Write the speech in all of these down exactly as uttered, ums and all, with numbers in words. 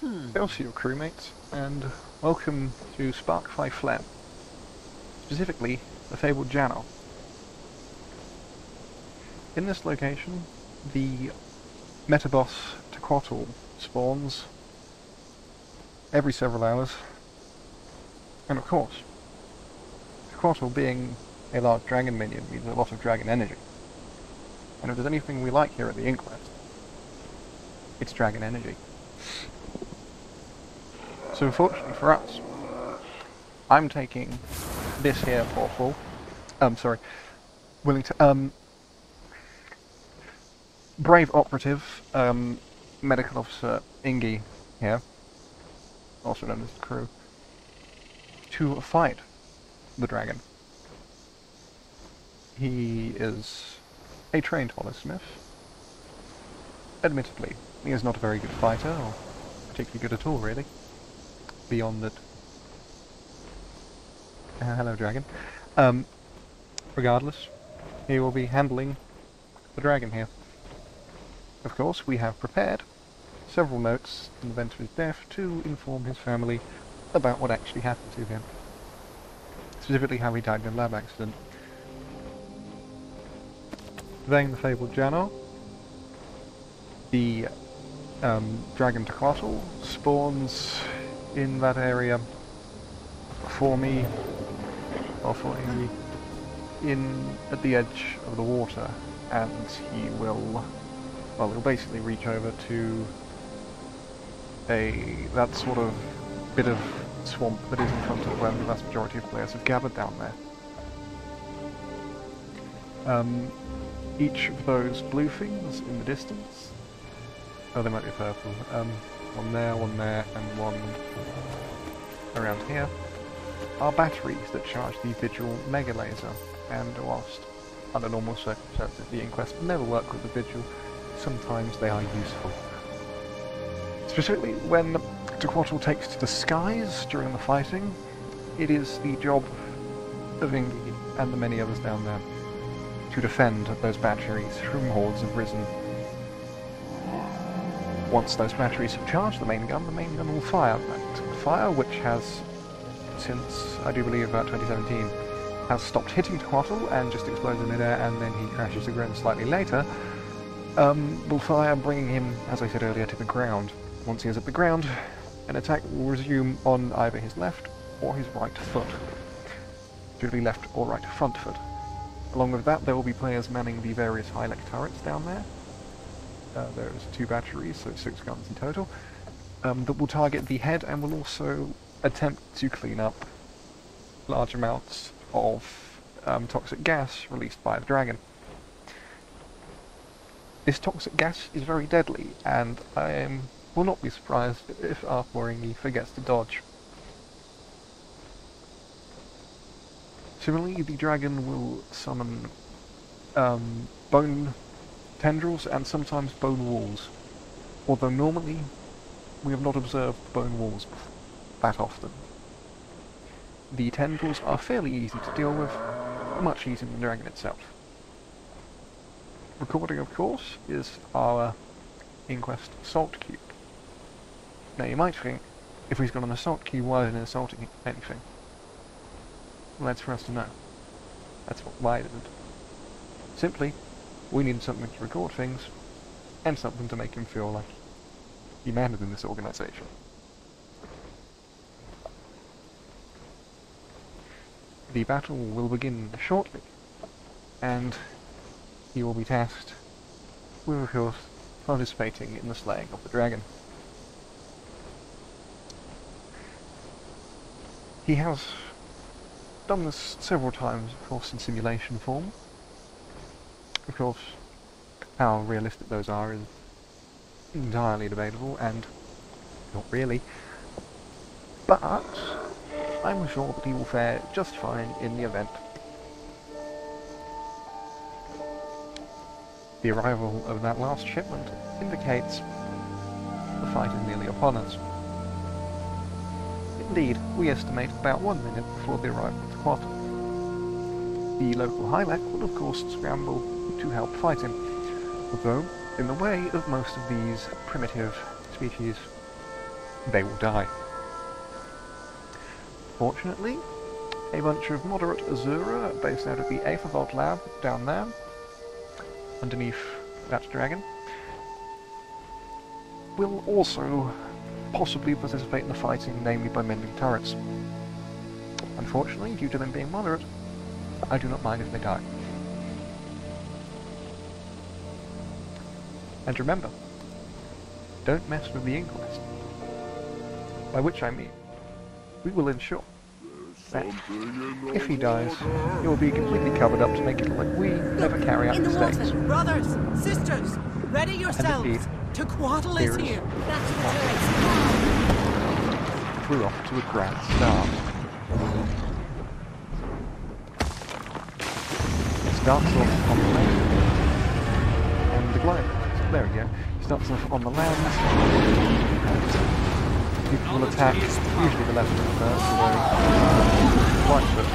Hmm. Thanks to your crewmates, and welcome to Sparkfly Fen, specifically the Fabled Jannar. In this location, the metaboss Tequatl spawns every several hours, and of course, Tequatl being a large dragon minion means a lot of dragon energy. And if there's anything we like here at the Inquest, it's dragon energy. So unfortunately for us, I'm taking this here portal. Um, sorry, willing to um. Brave operative, um, medical officer Ingi here, also known as the crew, to fight the dragon. He is a trained hollowsmith. Admittedly, he is not a very good fighter, or particularly good at all, really. Beyond that. Uh, hello, dragon. Um, regardless, he will be handling the dragon here. Of course, we have prepared several notes in the event of his death to inform his family about what actually happened to him. Specifically how he died in a lab accident. Then the Fabled Jannar, the um, Dragon Tequatl, spawns in that area for me, or for him, in at the edge of the water, and he will... Well, he'll basically reach over to a that sort of bit of swamp that is in front of where the vast majority of players have gathered down there. Um, each of those blue things in the distance, oh, they might be purple, um, one there, one there, and one around here, are batteries that charge the Vigil Mega Laser, and whilst under normal circumstances the Inquest will never work with the Vigil, sometimes they are useful. Specifically, when Tequatl takes to the skies during the fighting, it is the job of Ingi and the many others down there to defend those batteries from hordes of risen. Once those batteries have charged the main gun, the main gun will fire. That fire, which has, since I do believe about twenty seventeen, has stopped hitting Tequatl and just explodes in midair, and then he crashes again slightly later. Um, will fire, bringing him, as I said earlier, to the ground. Once he is at the ground, an attack will resume on either his left or his right foot. Usually left or right front foot. Along with that, there will be players manning the various high-lec turrets down there. Uh, there's two batteries, so six guns in total, um, that will target the head and will also attempt to clean up large amounts of um, toxic gas released by the dragon. This toxic gas is very deadly, and I um, will not be surprised if our poor Ingi forgets to dodge. Similarly, the dragon will summon um, bone tendrils and sometimes bone walls, although normally we have not observed bone walls that often. The tendrils are fairly easy to deal with, much easier than the dragon itself. Recording, of course, is our Inquest Assault Cube. Now you might think, if he's got an assault cube, why isn't it assaulting anything? Well, that's for us to know. That's what, why it isn't. Simply, we need something to record things, and something to make him feel like he mattered in this organisation. The battle will begin shortly, and he will be tasked with, of course, participating in the slaying of the dragon. He has done this several times, of course, in simulation form. Of course, how realistic those are is entirely debatable, and not really. But I'm sure that he will fare just fine in the event. The arrival of that last shipment indicates the fight is nearly upon us. Indeed, we estimate about one minute before the arrival of Tequatl. The local Hylak will of course scramble to help fight him, although in the way of most of these primitive species, they will die. Fortunately, a bunch of moderate Azura based out of the Fabled Lab down there, underneath that dragon, will also possibly participate in the fighting, namely by mending turrets. Unfortunately, due to them being moderate, I do not mind if they die. And remember, don't mess with the Inquest. By which I mean, we will ensure that if he dies, he will be completely covered up to make it like we Look, never carry out mistakes. Water, brothers, sisters, ready yourselves! Tequatl is here! That's the turret! We're off to a grand start. Starts off on the land. And the glide. There we go. Starts off on the land. People will attack, usually the left and first, although right foot. Glide.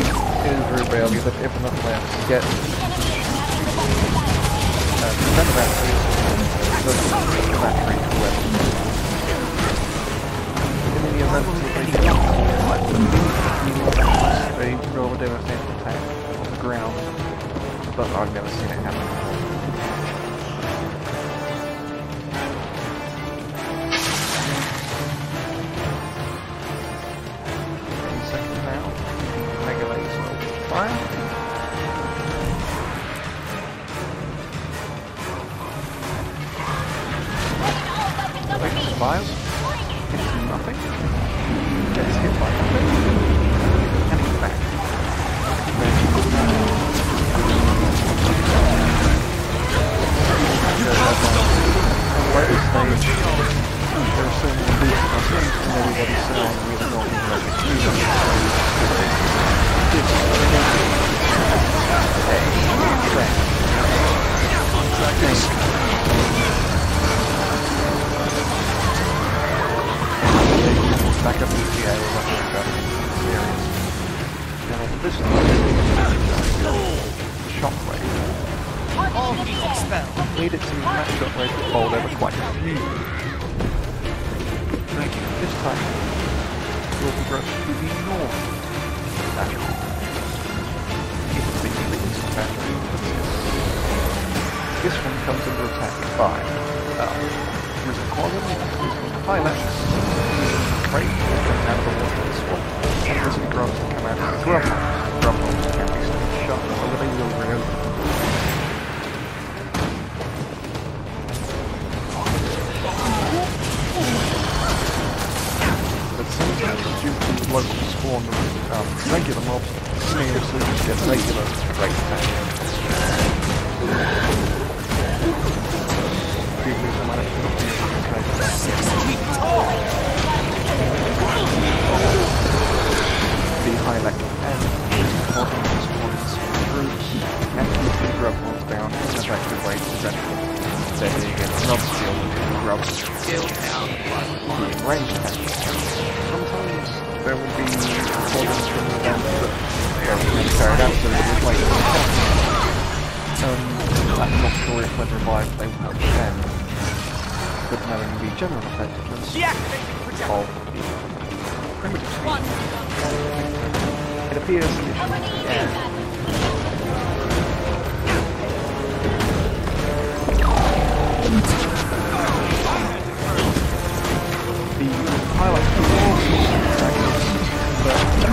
If Verbrail, because I have enough lamps to get uh, seven lamps, so I'm not trying to wet. And then you have enough to make a roll of devastation attack on the ground, but I've never seen it happen. Miles, hits nothing, gets hit by nothing, and it's back. Where is there are so many boots, and we do back up to the G A or something like that. Serious. Now this is the shockwave. All the expelled. Needed to match shockwave to fold over quite a few. Thank you. This time, you'll be rushed to the north. Natural. People thinking that it's natural. This one comes under attack by uh, Risen Quadrant, Risen Hylak. Right, you can out of the water this one. And there's some grubs that come out of the grub holes. Grub holes can be shot, although they will reopen. But sometimes, due to the local spawn of um, regular mobs, seriously just get regular great attack. People who manage to not be able to play. The high-lec and the bottom of the ones through and the grub holds down in an effective way to central. So here you get another steal with the grub still down by the range attack. Sometimes there will be problems from the down that are being carried out so that it's like a shot. Um, I'm not sure if when revived they will help them, but knowing the general effectiveness of the primitive one. It appears yeah. The highlight of the walls, but they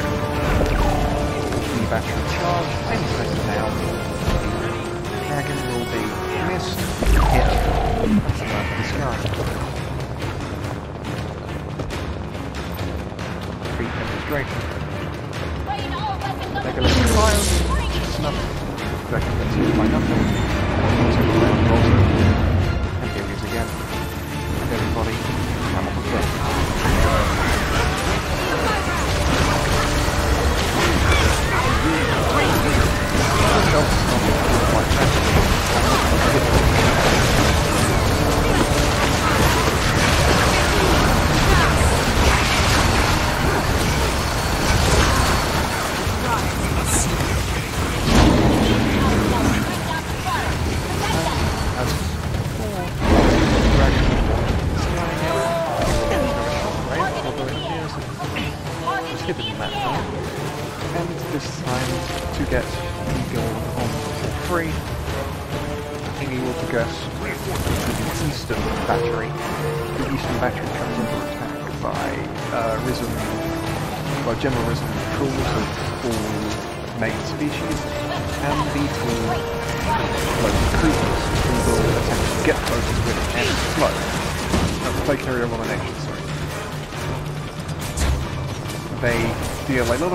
charge, and press down. Will be missed, hit, and out of the sky. Free penetration. Take a look at the fire. Nothing. That's hit by nothing. And here it is again. Everybody, I'm off the ground. Shelf, a lot of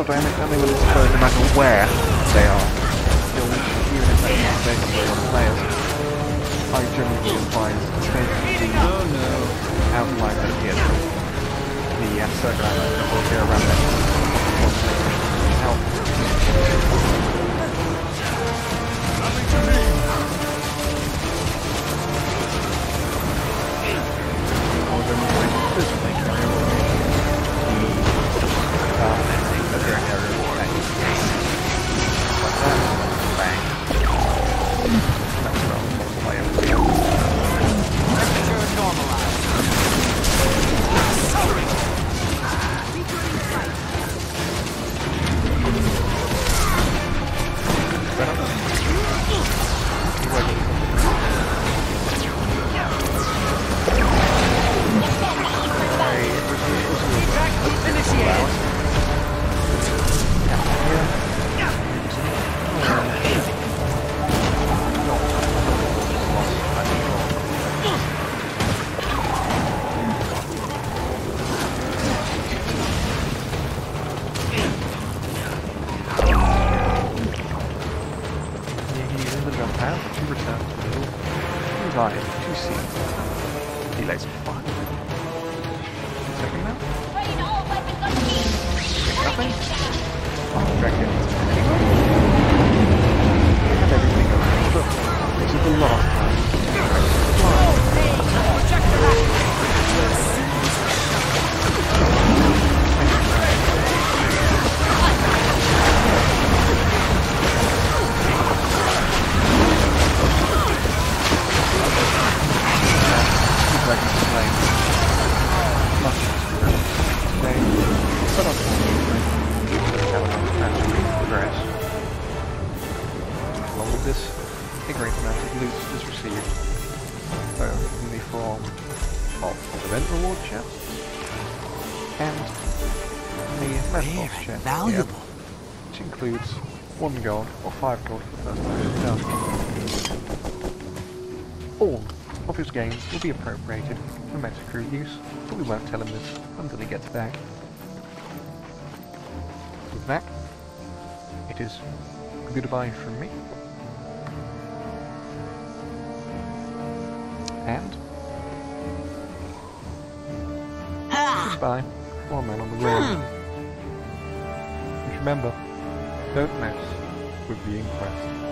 damage, and they will explode no matter where they are. Still, even if they are basically on players, I generally advise taking the outline over here. The uh, circle outline that will go around there. Help. Nothing to me! Or the more physically carry on. something? Reckon. Everything over. This is the last time. One gold or five gold for the first one. All of his gains will be appropriated for meta crew use, but we won't tell him this until he gets back. With that, it is goodbye from me. And ah. Goodbye, one man on the road. Hmm. Remember, don't mess with the Inquest.